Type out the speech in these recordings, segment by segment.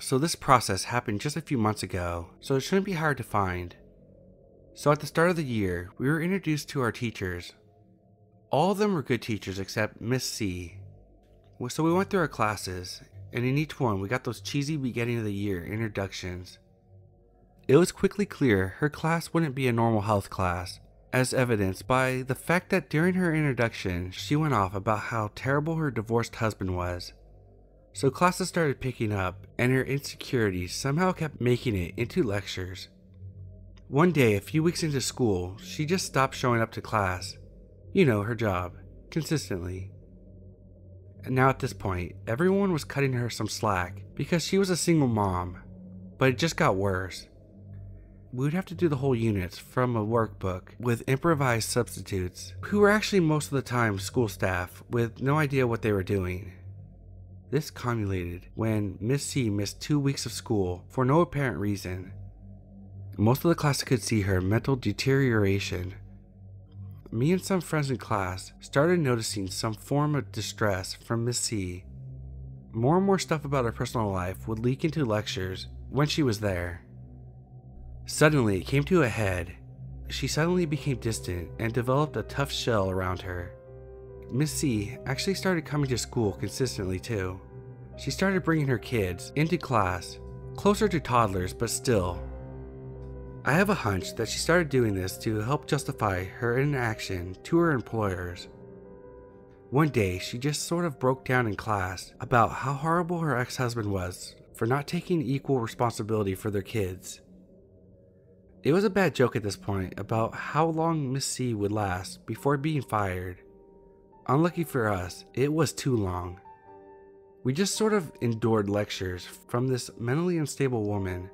So this process happened just a few months ago, so it shouldn't be hard to find. So at the start of the year, we were introduced to our teachers. All of them were good teachers except Miss C. So we went through our classes, and in each one we got those cheesy beginning of the year introductions. It was quickly clear her class wouldn't be a normal health class, as evidenced by the fact that during her introduction she went off about how terrible her divorced husband was. So classes started picking up, and her insecurities somehow kept making it into lectures. One day, a few weeks into school, she just stopped showing up to class. You know, her job, consistently. And now at this point, everyone was cutting her some slack because she was a single mom, but it just got worse. We would have to do the whole units from a workbook with improvised substitutes, who were actually most of the time school staff with no idea what they were doing. This culminated when Miss C missed 2 weeks of school for no apparent reason. Most of the class could see her mental deterioration. Me and some friends in class started noticing some form of distress from Miss C. More and more stuff about her personal life would leak into lectures when she was there. Suddenly, it came to a head. She suddenly became distant and developed a tough shell around her. Miss C actually started coming to school consistently too. She started bringing her kids into class, closer to toddlers but still. I have a hunch that she started doing this to help justify her inaction to her employers. One day, she just sort of broke down in class about how horrible her ex-husband was for not taking equal responsibility for their kids. It was a bad joke at this point about how long Miss C would last before being fired. Unlucky for us, it was too long. We just sort of endured lectures from this mentally unstable woman.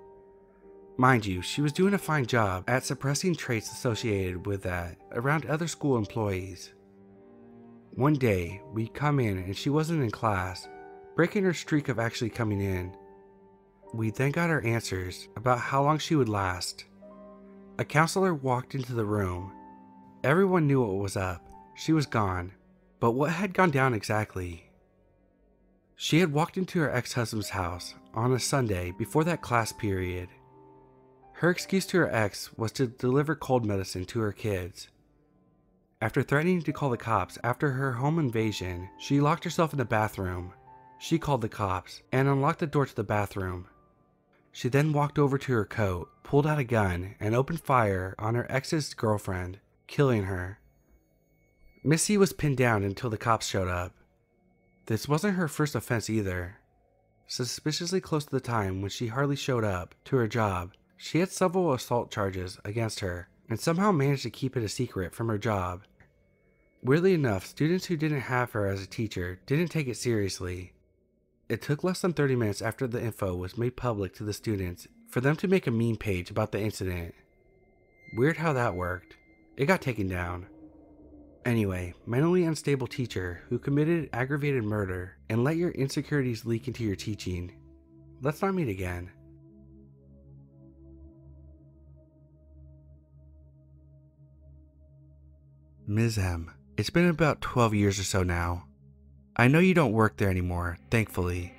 Mind you, she was doing a fine job at suppressing traits associated with that around other school employees. One day, we come in and she wasn't in class, breaking her streak of actually coming in. We then got our answers about how long she would last. A counselor walked into the room. Everyone knew what was up. She was gone, but what had gone down exactly? She had walked into her ex-husband's house on a Sunday before that class period. Her excuse to her ex was to deliver cold medicine to her kids. After threatening to call the cops after her home invasion, she locked herself in the bathroom. She called the cops and unlocked the door to the bathroom. She then walked over to her coat, pulled out a gun, and opened fire on her ex's girlfrind, killing her. Miss C was pinned down until the cops showed up. This wasn't her first offense either. Suspiciously close to the time when she hardly showed up to her job, she had several assault charges against her and somehow managed to keep it a secret from her job. Weirdly enough, students who didn't have her as a teacher didn't take it seriously. It took less than 30 minutes after the info was made public to the students for them to make a meme page about the incident. Weird how that worked. It got taken down. Anyway, mentally unstable teacher who committed aggravated murder and let your insecurities leak into your teaching. Let's not meet again. Ms. M. It's been about 12 years or so now. I know you don't work there anymore, thankfully.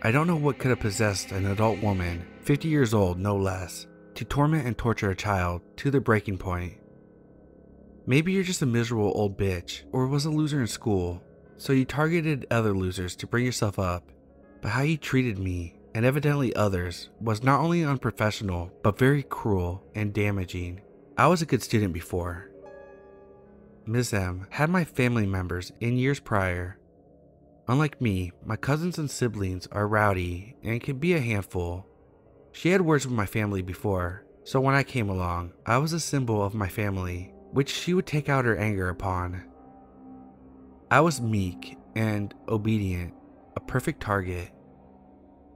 I don't know what could have possessed an adult woman, 50 years old no less, to torment and torture a child to the breaking point. Maybe you're just a miserable old bitch or was a loser in school, so you targeted other losers to bring yourself up. But how you treated me, and evidently others, was not only unprofessional but very cruel and damaging. I was a good student before. Ms. M had my family members in years prior. Unlike me, my cousins and siblings are rowdy and can be a handful. She had words with my family before, so when I came along, I was a symbol of my family, which she would take out her anger upon. I was meek and obedient, a perfect target.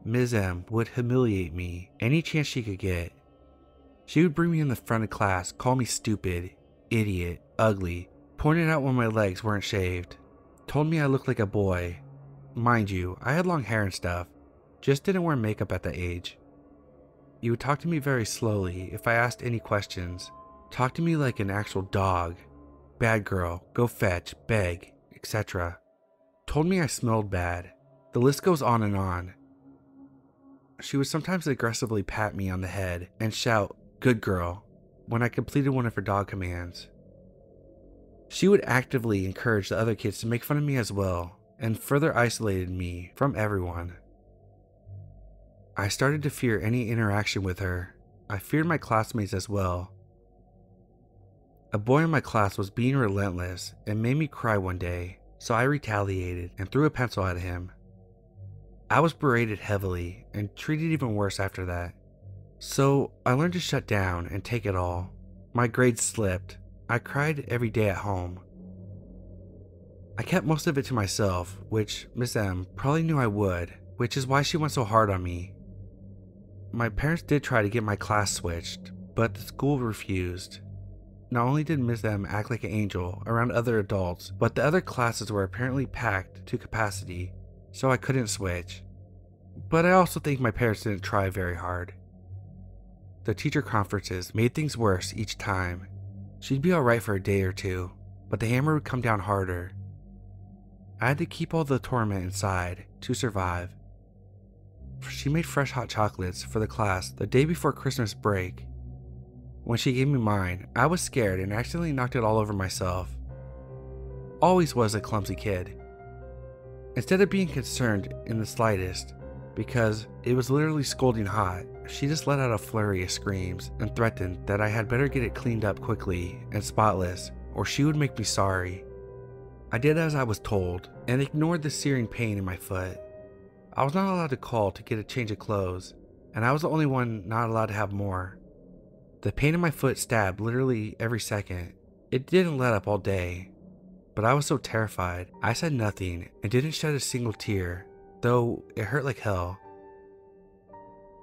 Ms. M would humiliate me any chance she could get. She would bring me in the front of class, call me stupid, idiot, ugly, pointed out when my legs weren't shaved, told me I looked like a boy. Mind you, I had long hair and stuff, just didn't wear makeup at that age. You would talk to me very slowly if I asked any questions, talk to me like an actual dog, bad girl, go fetch, beg, etc. Told me I smelled bad, the list goes on and on. She would sometimes aggressively pat me on the head and shout, "Good girl," when I completed one of her dog commands. She would actively encourage the other kids to make fun of me as well, and further isolated me from everyone. I started to fear any interaction with her. I feared my classmates as well. A boy in my class was being relentless and made me cry one day, so I retaliated and threw a pencil at him. I was berated heavily and treated even worse after that. So I learned to shut down and take it all. My grades slipped. I cried every day at home. I kept most of it to myself, which Miss M probably knew I would, which is why she went so hard on me. My parents did try to get my class switched, but the school refused. Not only did Miss M act like an angel around other adults, but the other classes were apparently packed to capacity, so I couldn't switch. But I also think my parents didn't try very hard. The teacher conferences made things worse each time. She'd be alright for a day or two, but the hammer would come down harder. I had to keep all the torment inside to survive. She made fresh hot chocolates for the class the day before Christmas break. When she gave me mine, I was scared and accidentally knocked it all over myself. Always was a clumsy kid. Instead of being concerned in the slightest, because it was literally scalding hot, she just let out a flurry of screams and threatened that I had better get it cleaned up quickly and spotless, or she would make me sorry. I did as I was told and ignored the searing pain in my foot. I was not allowed to call to get a change of clothes, and I was the only one not allowed to have more. The pain in my foot stabbed literally every second. It didn't let up all day, but I was so terrified I said nothing and didn't shed a single tear, though it hurt like hell.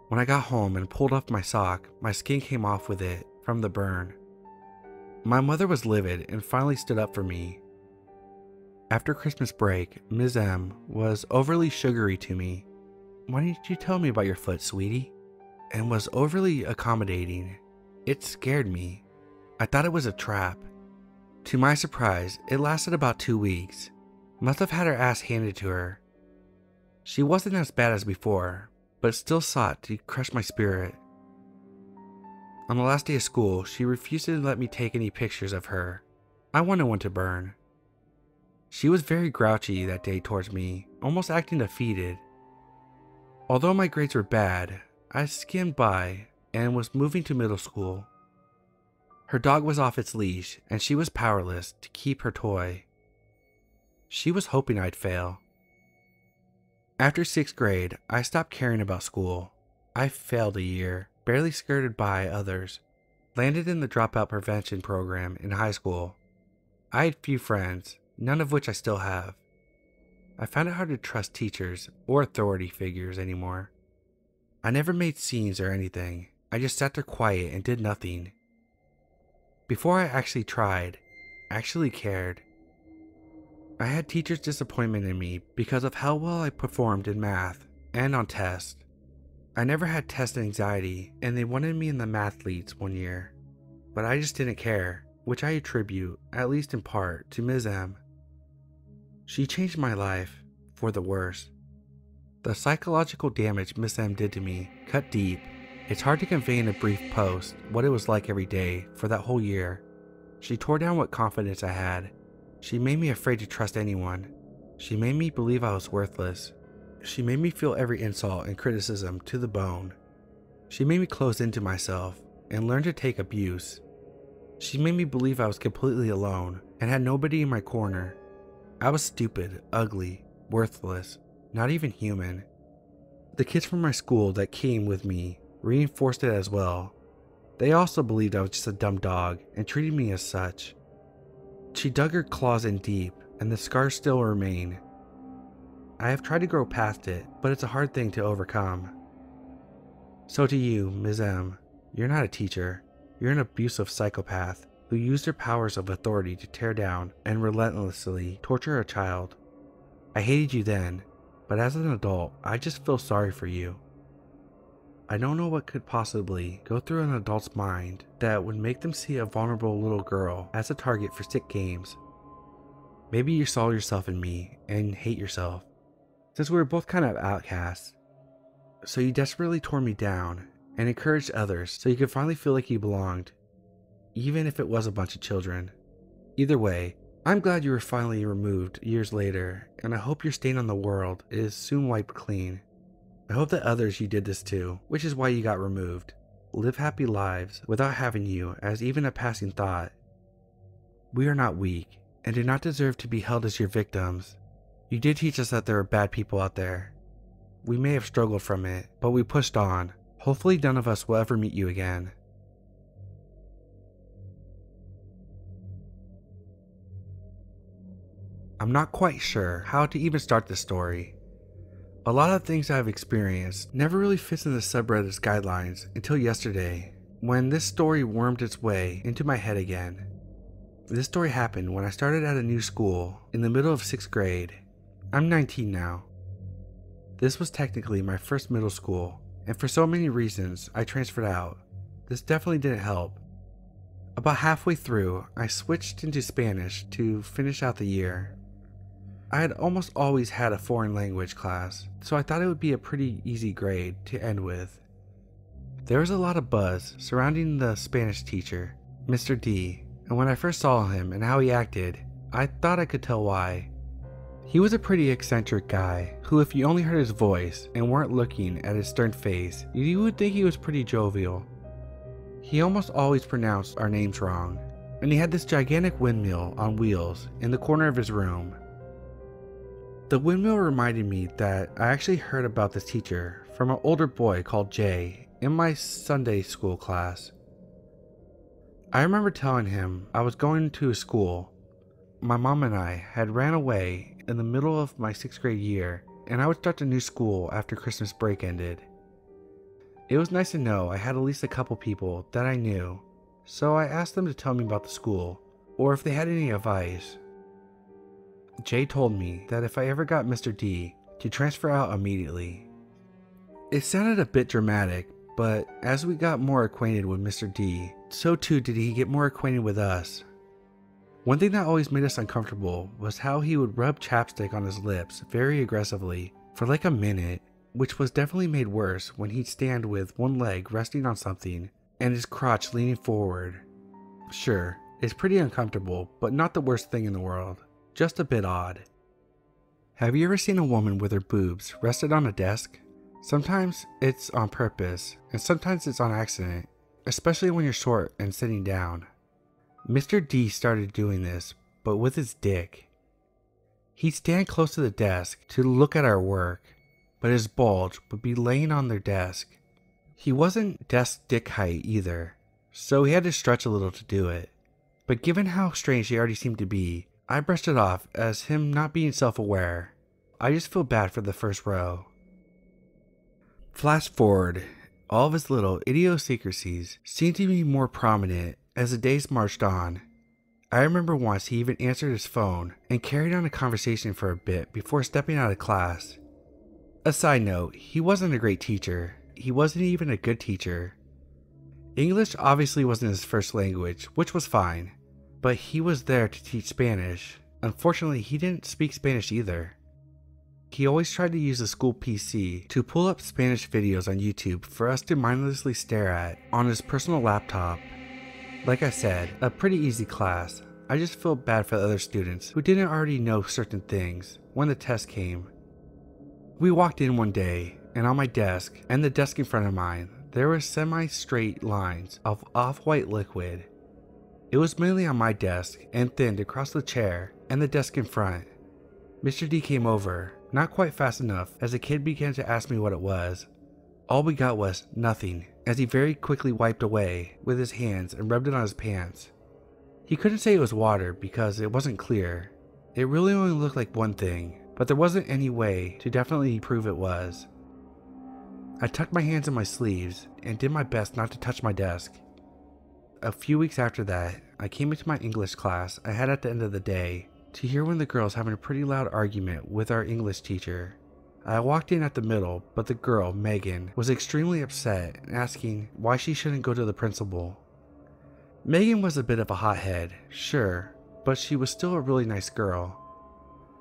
When I got home and pulled off my sock, my skin came off with it from the burn. My mother was livid and finally stood up for me. After Christmas break, Ms. M was overly sugary to me. "Why didn't you tell me about your foot, sweetie?" And was overly accommodating. It scared me. I thought it was a trap. To my surprise, it lasted about 2 weeks. Must have had her ass handed to her. She wasn't as bad as before, but still sought to crush my spirit. On the last day of school, she refused to let me take any pictures of her. I wanted one to burn. She was very grouchy that day towards me, almost acting defeated. Although my grades were bad, I skimmed by and was moving to middle school. Her dog was off its leash and she was powerless to keep her toy. She was hoping I'd fail. After 6th grade, I stopped caring about school. I failed a year, barely skirted by others, landed in the dropout prevention program in high school. I had few friends, none of which I still have. I found it hard to trust teachers or authority figures anymore. I never made scenes or anything. I just sat there quiet and did nothing. Before I actually tried, actually cared. I had teachers' disappointment in me because of how well I performed in math and on tests. I never had test anxiety, and they wanted me in the mathletes one year, but I just didn't care, which I attribute, at least in part, to Ms. M. She changed my life for the worse. The psychological damage Ms. M did to me cut deep. It's hard to convey in a brief post what it was like every day for that whole year. She tore down what confidence I had. She made me afraid to trust anyone. She made me believe I was worthless. She made me feel every insult and criticism to the bone. She made me close into myself and learn to take abuse. She made me believe I was completely alone and had nobody in my corner. I was stupid, ugly, worthless, not even human. The kids from my school that came with me reinforced it as well. They also believed I was just a dumb dog and treated me as such. She dug her claws in deep, and the scars still remain. I have tried to grow past it, but it's a hard thing to overcome. So to you, Ms. M, you're not a teacher. You're an abusive psychopath who used her powers of authority to tear down and relentlessly torture a child. I hated you then, but as an adult, I just feel sorry for you. I don't know what could possibly go through an adult's mind that would make them see a vulnerable little girl as a target for sick games. Maybe you saw yourself in me and hate yourself, since we were both kind of outcasts. so you desperately tore me down and encouraged others so you could finally feel like you belonged, even if it was a bunch of children. Either way, I'm glad you were finally removed years later, and I hope your stain on the world is soon wiped clean. I hope that others you did this to, which is why you got removed, live happy lives without having you as even a passing thought. We are not weak and do not deserve to be held as your victims. You did teach us that there are bad people out there. We may have struggled from it, but we pushed on. Hopefully none of us will ever meet you again. I'm not quite sure how to even start this story. A lot of things I've experienced never really fits in the subreddit's guidelines until yesterday, when this story wormed its way into my head again. This story happened when I started at a new school in the middle of 6th grade. I'm 19 now. This was technically my first middle school, and for so many reasons I transferred out. This definitely didn't help. About halfway through, I switched into Spanish to finish out the year. I had almost always had a foreign language class, so I thought it would be a pretty easy grade to end with. There was a lot of buzz surrounding the Spanish teacher, Mr. D, and when I first saw him and how he acted, I thought I could tell why. He was a pretty eccentric guy, who if you only heard his voice and weren't looking at his stern face, you would think he was pretty jovial. He almost always pronounced our names wrong, and he had this gigantic windmill on wheels in the corner of his room. The windmill reminded me that I actually heard about this teacher from an older boy called Jay in my Sunday school class. I remember telling him I was going to a school. My mom and I had ran away in the middle of my 6th grade year, and I would start a new school after Christmas break ended. It was nice to know I had at least a couple people that I knew, so I asked them to tell me about the school or if they had any advice. Jay told me that if I ever got Mr. D, to transfer out immediately. It sounded a bit dramatic, but as we got more acquainted with Mr. D, so too did he get more acquainted with us. One thing that always made us uncomfortable was how he would rub chapstick on his lips very aggressively for like a minute, which was definitely made worse when he'd stand with one leg resting on something and his crotch leaning forward. Sure, it's pretty uncomfortable, but not the worst thing in the world. Just a bit odd. Have you ever seen a woman with her boobs rested on a desk? Sometimes it's on purpose, and sometimes it's on accident, especially when you're short and sitting down. Mr. D started doing this, but with his dick. He'd stand close to the desk to look at our work, but his bulge would be laying on their desk. He wasn't desk dick height either, so he had to stretch a little to do it. But given how strange he already seemed to be, I brushed it off as him not being self-aware. I just feel bad for the first row. Flash forward, all of his little idiosyncrasies seemed to be more prominent as the days marched on. I remember once he even answered his phone and carried on a conversation for a bit before stepping out of class. A side note, he wasn't a great teacher. He wasn't even a good teacher. English obviously wasn't his first language, which was fine. But he was there to teach Spanish. Unfortunately, he didn't speak Spanish either. He always tried to use the school PC to pull up Spanish videos on YouTube for us to mindlessly stare at on his personal laptop. Like I said, a pretty easy class. I just feel bad for the other students who didn't already know certain things when the test came. We walked in one day, and on my desk and the desk in front of mine, there were semi-straight lines of off-white liquid. It was mainly on my desk and thinned across the chair and the desk in front. Mr. D came over, not quite fast enough, as the kid began to ask me what it was. All we got was nothing, as he very quickly wiped away with his hands and rubbed it on his pants. He couldn't say it was water because it wasn't clear. It really only looked like one thing, but there wasn't any way to definitely prove it was. I tucked my hands in my sleeves and did my best not to touch my desk. A few weeks after that, I came into my English class I had at the end of the day to hear one of the girls having a pretty loud argument with our English teacher. I walked in at the middle, but the girl, Megan, was extremely upset and asking why she shouldn't go to the principal. Megan was a bit of a hothead, sure, but she was still a really nice girl.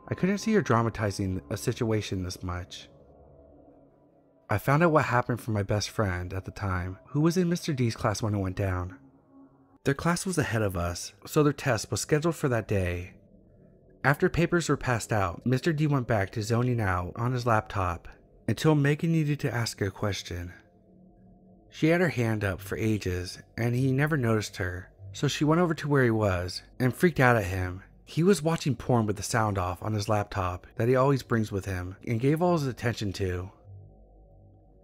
I couldn't see her dramatizing a situation this much. I found out what happened from my best friend at the time, who was in Mr. D's class when it went down. Their class was ahead of us, so their test was scheduled for that day. After papers were passed out, Mr. D went back to zoning out on his laptop until Megan needed to ask a question. She had her hand up for ages and he never noticed her, so she went over to where he was and freaked out at him. He was watching porn with the sound off on his laptop that he always brings with him and gave all his attention to.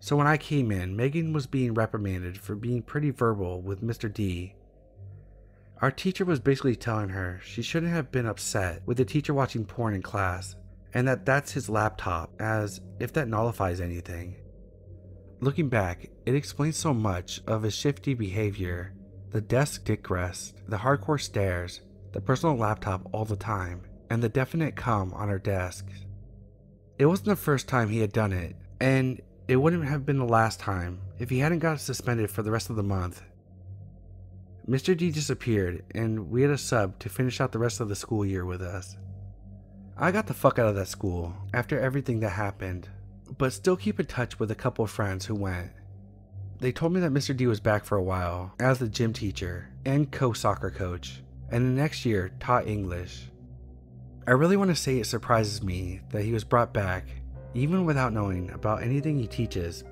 So when I came in, Megan was being reprimanded for being pretty verbal with Mr. D. Our teacher was basically telling her she shouldn't have been upset with the teacher watching porn in class and that that's his laptop, as if that nullifies anything. Looking back, it explains so much of his shifty behavior: the desk dick rest, the hardcore stares, the personal laptop all the time, and the definite cum on her desk. It wasn't the first time he had done it, and it wouldn't have been the last time if he hadn't got suspended for the rest of the month. Mr. D disappeared and we had a sub to finish out the rest of the school year with us. I got the fuck out of that school after everything that happened, but still keep in touch with a couple of friends who went. They told me that Mr. D was back for a while as the gym teacher and co-soccer coach, and the next year taught English. I really want to say it surprises me that he was brought back even without knowing about anything he teaches.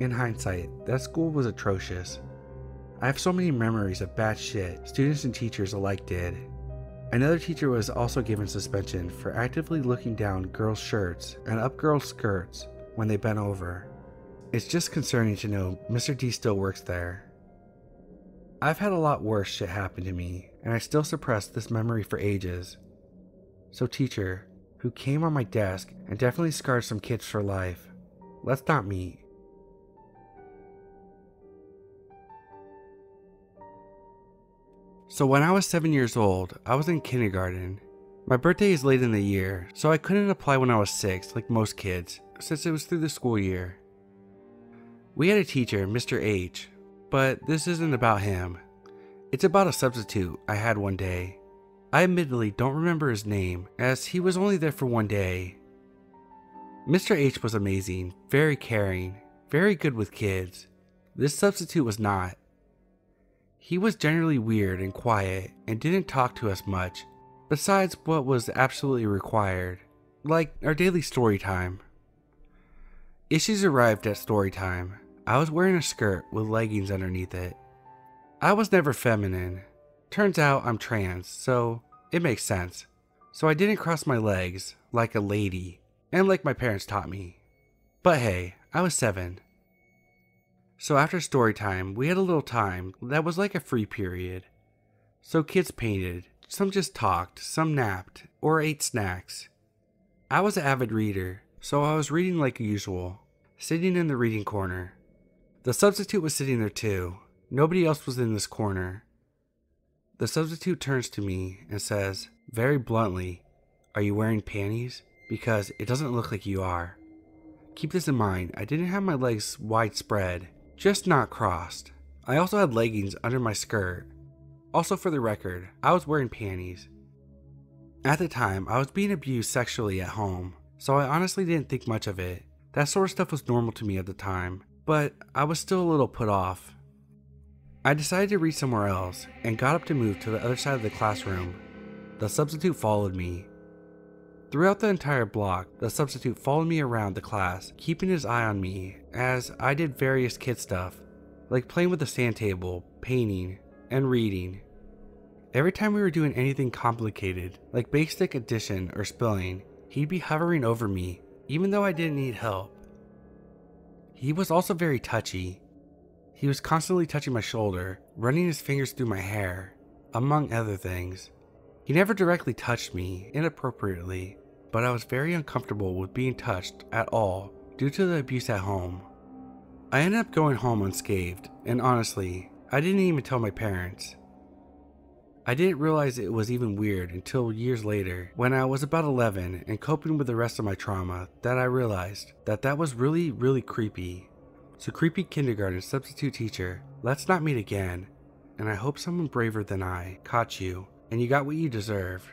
In hindsight, that school was atrocious. I have so many memories of bad shit students and teachers alike did. Another teacher was also given suspension for actively looking down girls' shirts and up girls' skirts when they bent over. It's just concerning to know Mr. D still works there. I've had a lot worse shit happen to me, and I still suppress this memory for ages. So teacher, who came on my desk and definitely scarred some kids for life, let's not meet. So when I was 7 years old, I was in kindergarten. My birthday is late in the year, so I couldn't apply when I was 6 like most kids, since it was through the school year. We had a teacher, Mr. H, but this isn't about him. It's about a substitute I had one day. I admittedly don't remember his name, as he was only there for one day. Mr. H was amazing, very caring, very good with kids. This substitute was not. He was generally weird and quiet and didn't talk to us much, besides what was absolutely required, like our daily story time. Issues arrived at story time. I was wearing a skirt with leggings underneath it. I was never feminine. Turns out I'm trans, so it makes sense. So I didn't cross my legs like a lady and like my parents taught me. But hey, I was 7. So after story time, we had a little time that was like a free period. So kids painted, some just talked, some napped, or ate snacks. I was an avid reader, so I was reading like usual, sitting in the reading corner. The substitute was sitting there too. Nobody else was in this corner. The substitute turns to me and says, very bluntly, "Are you wearing panties? Because it doesn't look like you are." Keep this in mind, I didn't have my legs widespread, just not crossed. I also had leggings under my skirt. Also for the record, I was wearing panties. At the time, I was being abused sexually at home, so I honestly didn't think much of it. That sort of stuff was normal to me at the time, but I was still a little put off. I decided to read somewhere else and got up to move to the other side of the classroom. The substitute followed me. Throughout the entire block, the substitute followed me around the class, keeping his eye on me as I did various kid stuff, like playing with the sand table, painting, and reading. Every time we were doing anything complicated, like basic addition or spelling, he'd be hovering over me, even though I didn't need help. He was also very touchy. He was constantly touching my shoulder, running his fingers through my hair, among other things. He never directly touched me inappropriately, but I was very uncomfortable with being touched at all due to the abuse at home. I ended up going home unscathed, and honestly, I didn't even tell my parents. I didn't realize it was even weird until years later, when I was about 11 and coping with the rest of my trauma, that I realized that was really, really creepy. So creepy kindergarten substitute teacher, let's not meet again, and I hope someone braver than I caught you and you got what you deserved.